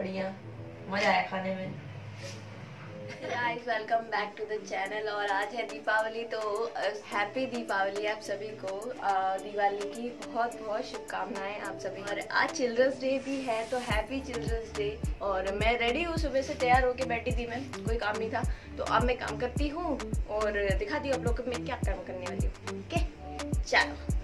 बढ़िया मजा आया खाने में। Guys welcome back to the channel. और आज है दीपावली, तो हैप्पी दीपावली आप सभी को। दिवाली की बहुत बहुत शुभकामनाएं आप सभी। और आज चिल्ड्रंस डे भी है, तो हैप्पी चिल्ड्रंस डे। और मैं रेडी हूँ, सुबह से तैयार होके बैठी थी, मैं कोई काम नहीं था, तो अब मैं काम करती हूँ और दिखाती हूँ आप लोग को मैं क्या काम करने वाली हूँ। ओके चलो।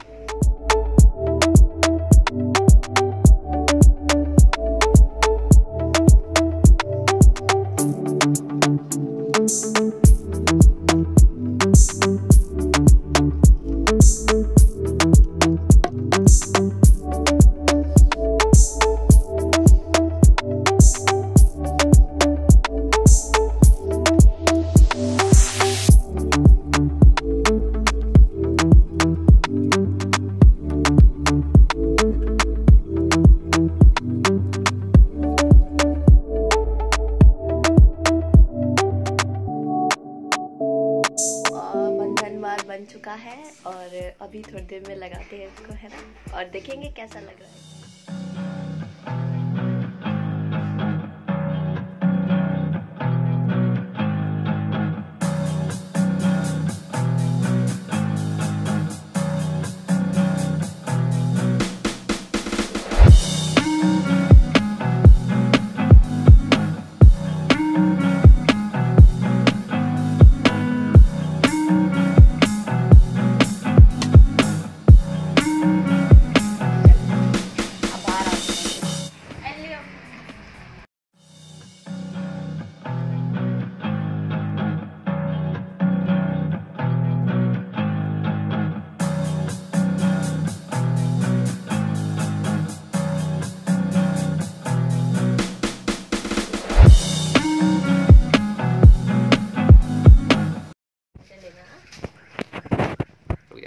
बन चुका है और अभी थोड़ी देर में लगाते हैं इसको, है ना, और देखेंगे कैसा लग रहा है।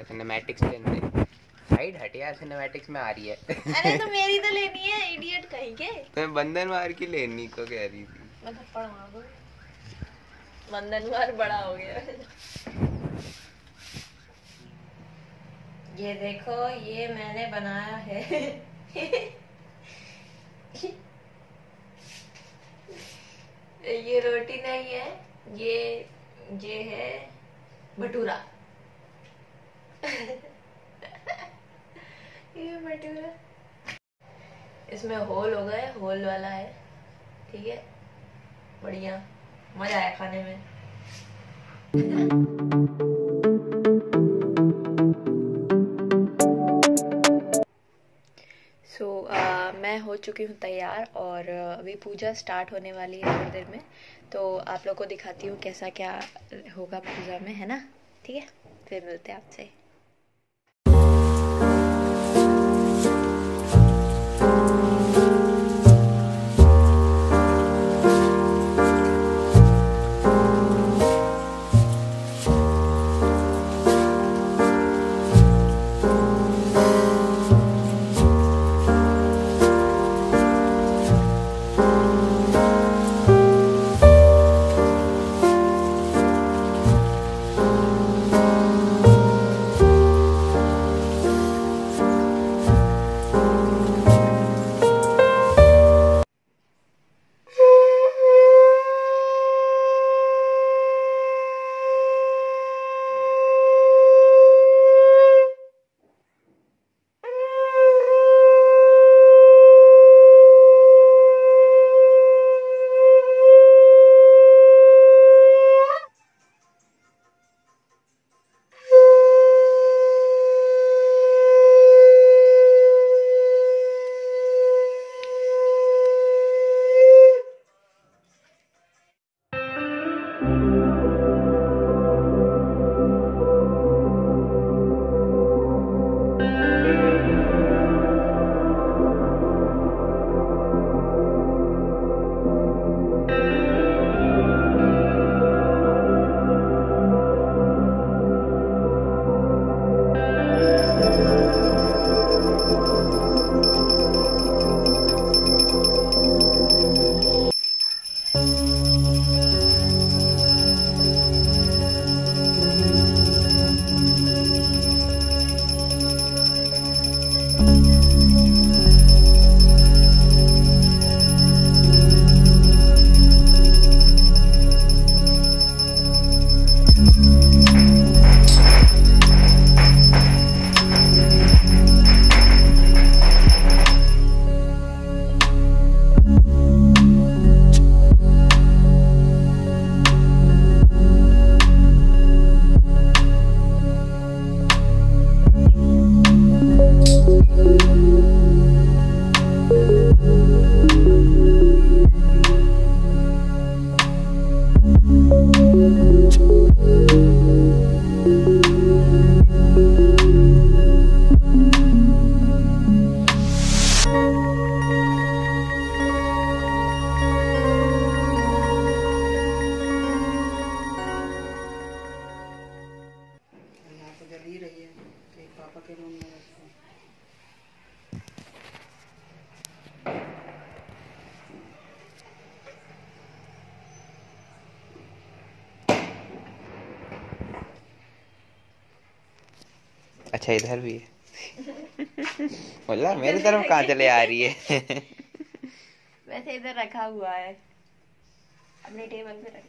सिनेमैटिक्स लेने साइड हट यार, सिनेमैटिक्स में आ रही है। अरे तो मेरी तो लेनी है, इडियट कहीं के। तो मैं बंधन मार की लेनी को कह रही थी। मैं थप्पड़ मारूंगा। बंधन मार बड़ा हो गया। ये देखो, ये मैंने बनाया है। ये रोटी नहीं है, ये है भटूरा। ये भटूरा, इसमें होल हो गए, होल वाला है, ठीक है, बढ़िया मजा आया खाने में। सो मैं हो चुकी हूँ तैयार और अभी पूजा स्टार्ट होने वाली है थोड़ी देर में, तो आप लोग को दिखाती हूँ कैसा क्या होगा पूजा में, है ना। ठीक है, फिर मिलते हैं आपसे। अच्छा इधर भी है। बोला मेरी तरफ कहाँ चले आ रही है। वैसे इधर रखा हुआ है अपने टेबल पे रख।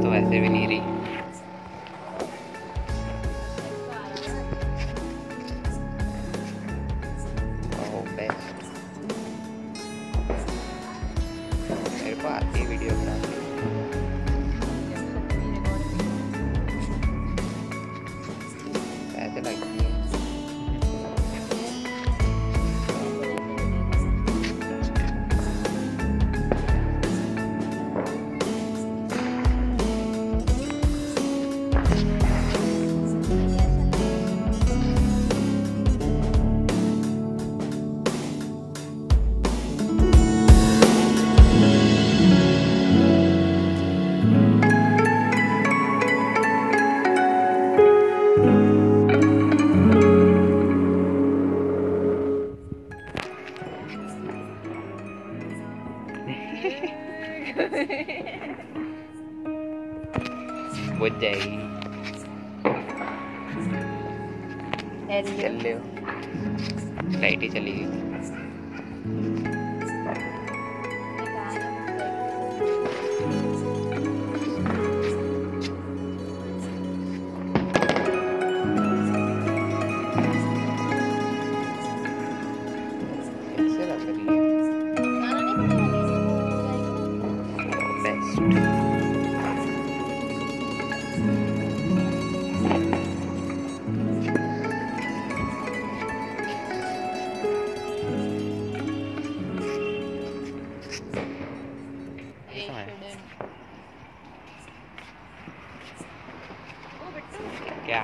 तो ऐसे भी नहीं रही। मेरे को आती है वीडियो बनाने। ऐसे लगती है। What day? चल ले लाइट ही चली गई। क्या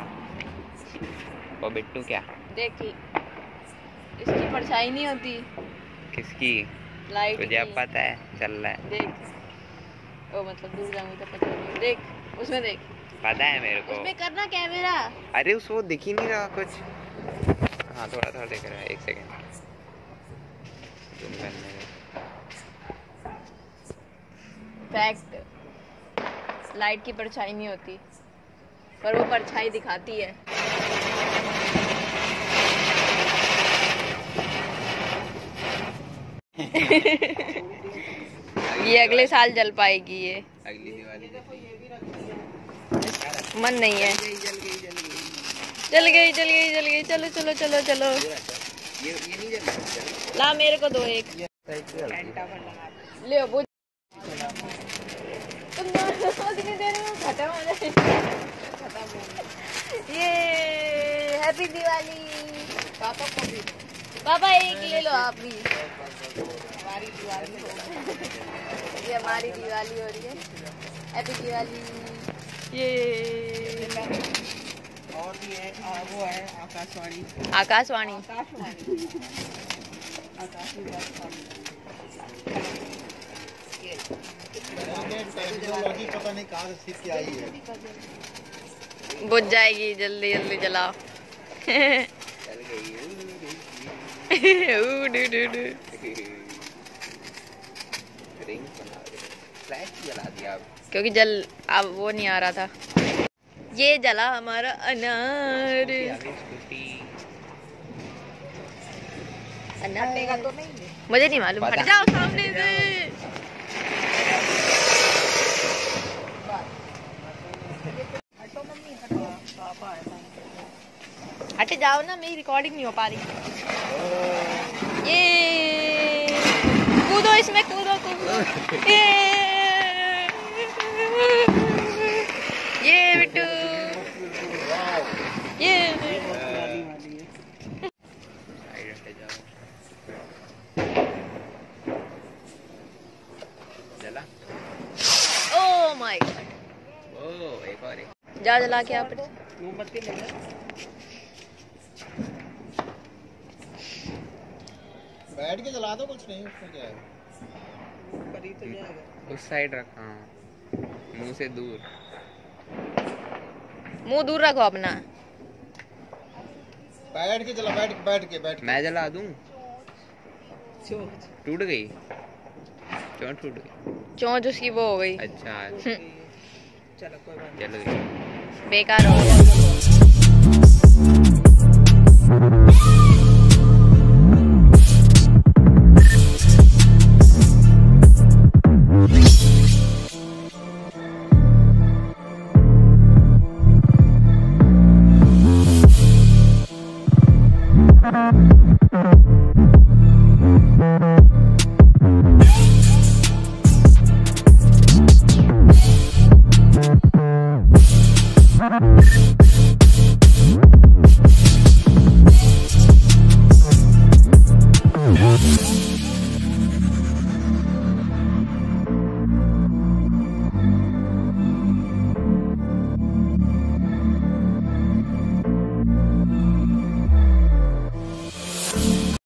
वो बिट्टू क्या देखी इसकी परछाई नहीं होती किसकी लाइट तुझे अब पता है चल रहा है देख ओ मतलब दूर जाऊंगी तो पता नहीं देख उसमें देख पता है मेरे को उसमें करना कैमरा अरे उस वो दिख ही नहीं रहा कुछ हाँ थोड़ा थोड़ा दिख रहा है एक सेकंड फैक्ट लाइट की परछाई नहीं होती पर वो परछाई दिखाती है। ये अगले साल जल पाएगी ये अगली दिवाली मन नहीं है जल गई चलो चलो चलो चलो ये नहीं जल ला मेरे को दो एक ले वो कितनी देर में खत्म हो जाए ये हैप्पी दिवाली पापा को भी पापा एक ले लो आप भी हमारी दिवाली हो ये हमारी दिवाली हो रही है हैप्पी दिवाली ये और भी है और वो है आकाशवाणी पता नहीं कहाँ से सीख के आई है बुझ जाएगी जल्दी जल्दी चलाओ क्योंकि जल अब वो नहीं आ रहा था ये जला हमारा अनार अनार मुझे नहीं मालूम हट जाओ सामने से हट जाओ ना मेरी रिकॉर्डिंग नहीं हो पा रही ये कूदो इसमें कूदो ये बिट्टू जा जला के आप मोमबत्ती ले ले। बैठ के जला दो, कुछ नहीं उसमें क्या है, ऊपर ही तो जाएगा। उस साइड रखा हूं, मुंह से दूर, मुंह दूर रखो अपना। बैठ के जला, बैठ के मैं जला दूं। चोंच टूट गई, चोंच उसकी वो हो गई। अच्छा चलो कोई बात नहीं, बेकार हो